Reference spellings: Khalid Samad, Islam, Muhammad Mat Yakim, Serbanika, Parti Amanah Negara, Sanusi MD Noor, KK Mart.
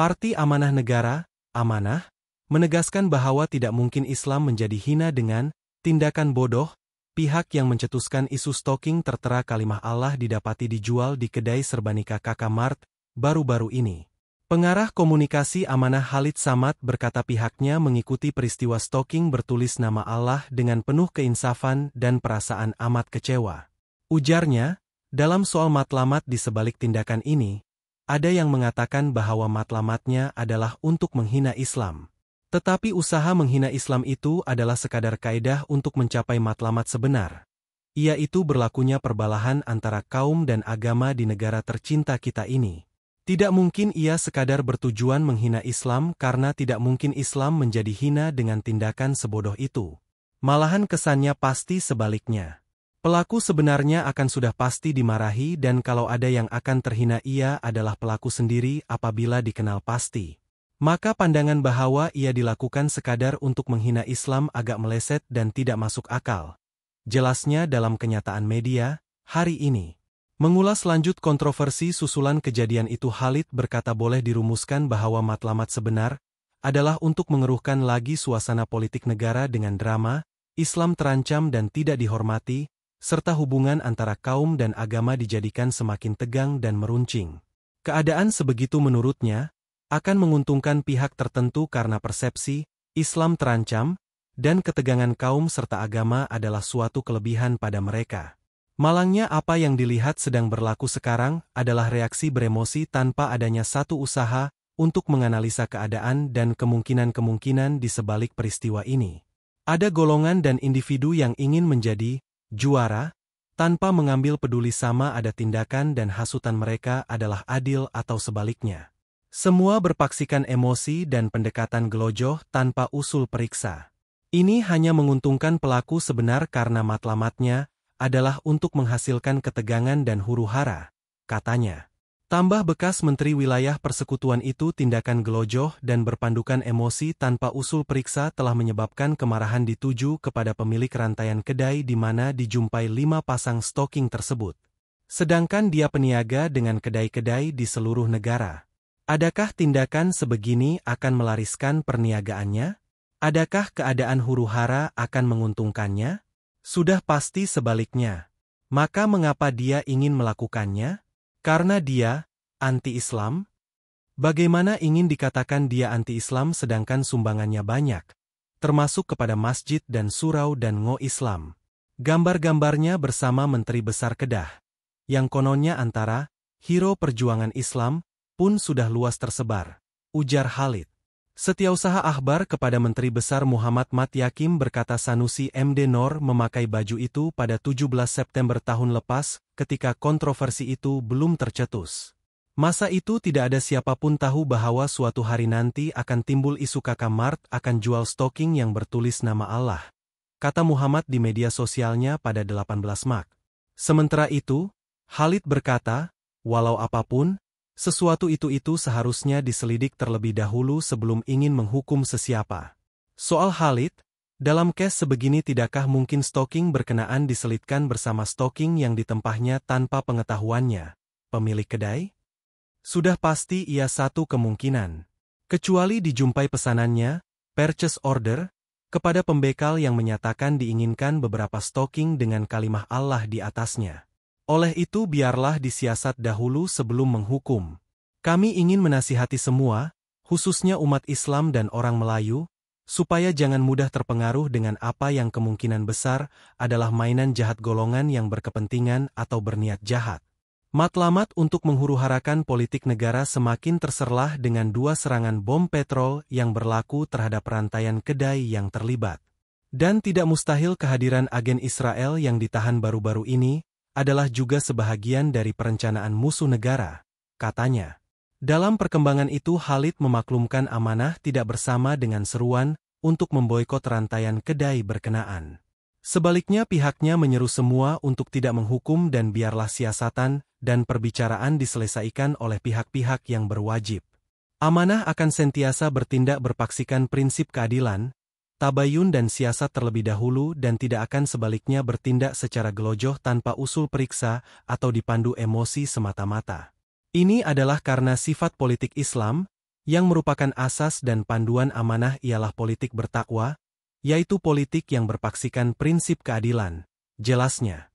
Parti Amanah Negara, Amanah, menegaskan bahwa tidak mungkin Islam menjadi hina dengan tindakan bodoh. Pihak yang mencetuskan isu stalking tertera kalimah Allah didapati dijual di kedai Serbanika KK Mart baru-baru ini. Pengarah komunikasi Amanah Khalid Samad berkata pihaknya mengikuti peristiwa stalking bertulis nama Allah dengan penuh keinsafan dan perasaan amat kecewa. Ujarnya, dalam soal matlamat di sebalik tindakan ini, ada yang mengatakan bahwa matlamatnya adalah untuk menghina Islam. Tetapi usaha menghina Islam itu adalah sekadar kaidah untuk mencapai matlamat sebenar, yaitu berlakunya perbalahan antara kaum dan agama di negara tercinta kita ini. Tidak mungkin ia sekadar bertujuan menghina Islam karena tidak mungkin Islam menjadi hina dengan tindakan sebodoh itu. Malahan kesannya pasti sebaliknya. Pelaku sebenarnya akan sudah pasti dimarahi dan kalau ada yang akan terhina ia adalah pelaku sendiri apabila dikenal pasti. Maka pandangan bahwa ia dilakukan sekadar untuk menghina Islam agak meleset dan tidak masuk akal. Jelasnya dalam kenyataan media, hari ini. Mengulas lanjut kontroversi susulan kejadian itu Khalid berkata boleh dirumuskan bahwa matlamat sebenar adalah untuk mengeruhkan lagi suasana politik negara dengan drama, Islam terancam dan tidak dihormati, serta hubungan antara kaum dan agama dijadikan semakin tegang dan meruncing. Keadaan sebegitu menurutnya, akan menguntungkan pihak tertentu karena persepsi, Islam terancam, dan ketegangan kaum serta agama adalah suatu kelebihan pada mereka. Malangnya apa yang dilihat sedang berlaku sekarang adalah reaksi beremosi tanpa adanya satu usaha untuk menganalisa keadaan dan kemungkinan-kemungkinan di sebalik peristiwa ini. Ada golongan dan individu yang ingin menjadi juara, tanpa mengambil peduli sama ada tindakan dan hasutan mereka adalah adil atau sebaliknya. Semua berpaksikan emosi dan pendekatan gelojoh tanpa usul periksa. Ini hanya menguntungkan pelaku sebenar karena matlamatnya adalah untuk menghasilkan ketegangan dan huru-hara, katanya. Tambah bekas Menteri Wilayah Persekutuan itu tindakan gelojoh dan berpandukan emosi tanpa usul periksa telah menyebabkan kemarahan dituju kepada pemilik rantaian kedai di mana dijumpai 5 pasang stalking tersebut. Sedangkan dia peniaga dengan kedai-kedai di seluruh negara. Adakah tindakan sebegini akan melariskan perniagaannya? Adakah keadaan huru-hara akan menguntungkannya? Sudah pasti sebaliknya. Maka mengapa dia ingin melakukannya? Karena dia anti-Islam? Bagaimana ingin dikatakan dia anti-Islam sedangkan sumbangannya banyak, termasuk kepada masjid dan surau dan ngo Islam? Gambar-gambarnya bersama Menteri Besar Kedah, yang kononnya antara hero perjuangan Islam, pun sudah luas tersebar, ujar Khalid. Setiausaha akhbar kepada Menteri Besar Muhammad Mat Yakim berkata Sanusi MD Noor memakai baju itu pada 17 September tahun lepas ketika kontroversi itu belum tercetus. Masa itu tidak ada siapapun tahu bahwa suatu hari nanti akan timbul isu KK Mart akan jual stocking yang bertulis nama Allah, kata Muhammad di media sosialnya pada 18 Mac. Sementara itu, Khalid berkata, walau apapun, sesuatu itu seharusnya diselidik terlebih dahulu sebelum ingin menghukum sesiapa. Soal Khalid, dalam kes sebegini tidakkah mungkin stalking berkenaan diselitkan bersama stalking yang ditempahnya tanpa pengetahuannya, pemilik kedai? Sudah pasti ia satu kemungkinan. Kecuali dijumpai pesanannya, purchase order, kepada pembekal yang menyatakan diinginkan beberapa stalking dengan kalimah Allah di atasnya. Oleh itu biarlah disiasat dahulu sebelum menghukum. Kami ingin menasihati semua, khususnya umat Islam dan orang Melayu, supaya jangan mudah terpengaruh dengan apa yang kemungkinan besar adalah mainan jahat golongan yang berkepentingan atau berniat jahat. Matlamat untuk menghuru-harakan politik negara semakin terserlah dengan 2 serangan bom petrol yang berlaku terhadap rantaian kedai yang terlibat. Dan tidak mustahil kehadiran agen Israel yang ditahan baru-baru ini, adalah juga sebahagian dari perencanaan musuh negara, katanya. Dalam perkembangan itu Khalid memaklumkan Amanah tidak bersama dengan seruan untuk memboikot rantaian kedai berkenaan. Sebaliknya pihaknya menyeru semua untuk tidak menghukum dan biarlah siasatan dan perbicaraan diselesaikan oleh pihak-pihak yang berwajib. Amanah akan sentiasa bertindak berpaksikan prinsip keadilan, tabayun dan siasat terlebih dahulu dan tidak akan sebaliknya bertindak secara gelojoh tanpa usul periksa atau dipandu emosi semata-mata. Ini adalah karena sifat politik Islam yang merupakan asas dan panduan amanah ialah politik bertakwa, yaitu politik yang berpaksikan prinsip keadilan, jelasnya.